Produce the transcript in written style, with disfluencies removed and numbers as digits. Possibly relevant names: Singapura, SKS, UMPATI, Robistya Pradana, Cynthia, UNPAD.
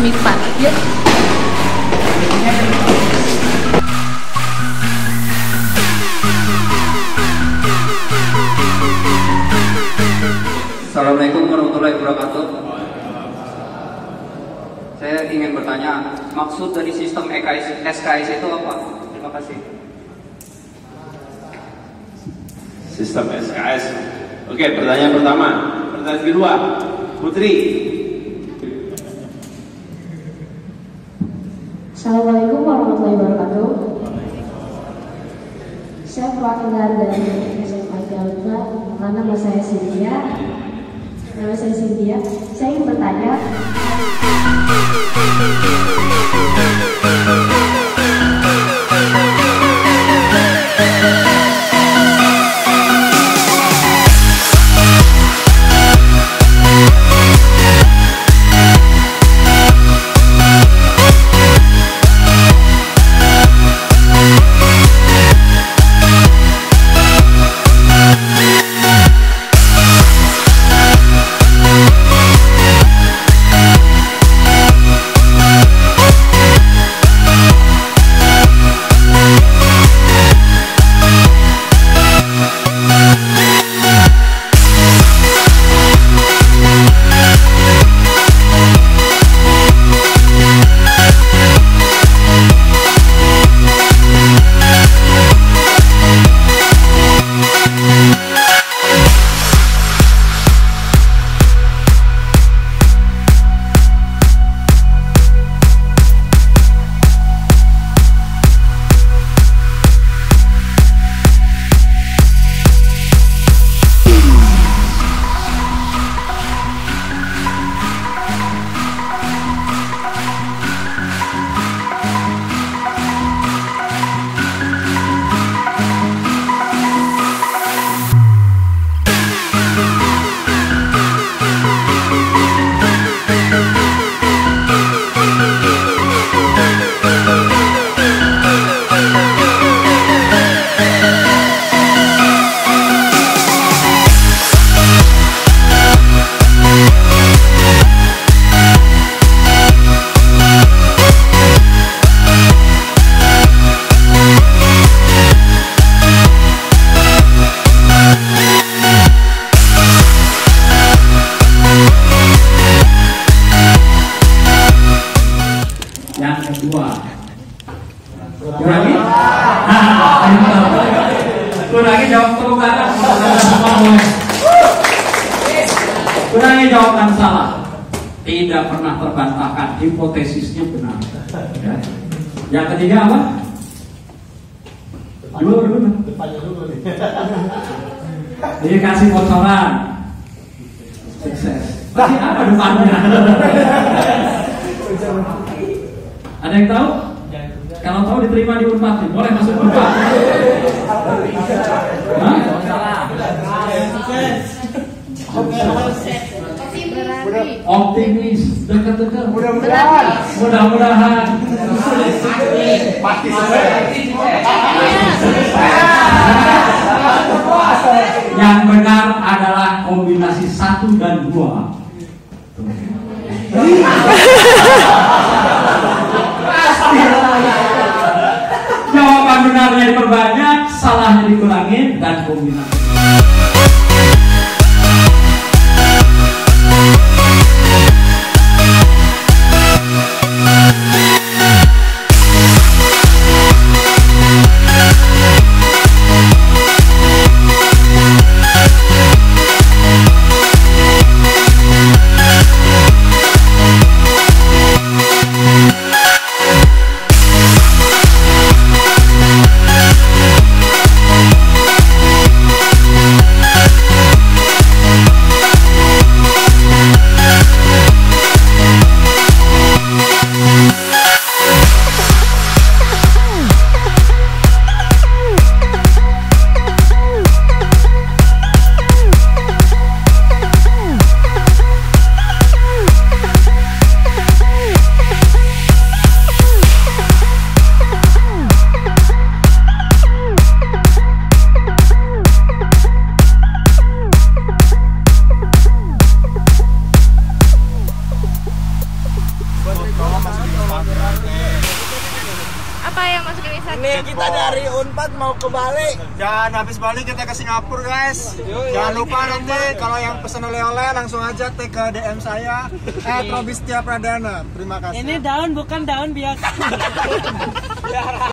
mie pan. Yuk. Assalamualaikum warahmatullahi wabarakatuh. Saya ingin bertanya, maksud dari sistem SKS itu apa? Terima kasih. Sistem SKS. Oke, pertanyaan pertama. Pertanyaan kedua, Putri. Assalamualaikum warahmatullahi wabarakatuh. Saya perwakilan dari SMA Garuda, nama saya Cynthia. Saya ingin bertanya. Kurangi jawaban salah, tidak pernah terbantahkan, hipotesisnya benar. Ya. Yang ketiga apa? Depannya dulu nih. Dikasih bocoran. Sukses. Masih apa depannya? Ada yang tahu? Kalau tahu diterima di UMPATI, boleh masuk UMPATI. Optimis, dekat-dekat, mudah-mudahan. Yang benar adalah kombinasi 1 dan 2. Jawaban benarnya diperbanyak, salahnya dikurangin, dan kombinasi. Apa yang masukin Isak? Ini kita dari Unpad mau ke Bali. Dan habis Bali kita ke Singapura, guys. Jangan lupa nanti kalau yang pesan oleh-oleh langsung aja tag ke DM saya @robistya_pradana. Terima kasih. Ini daun bukan daun biasa.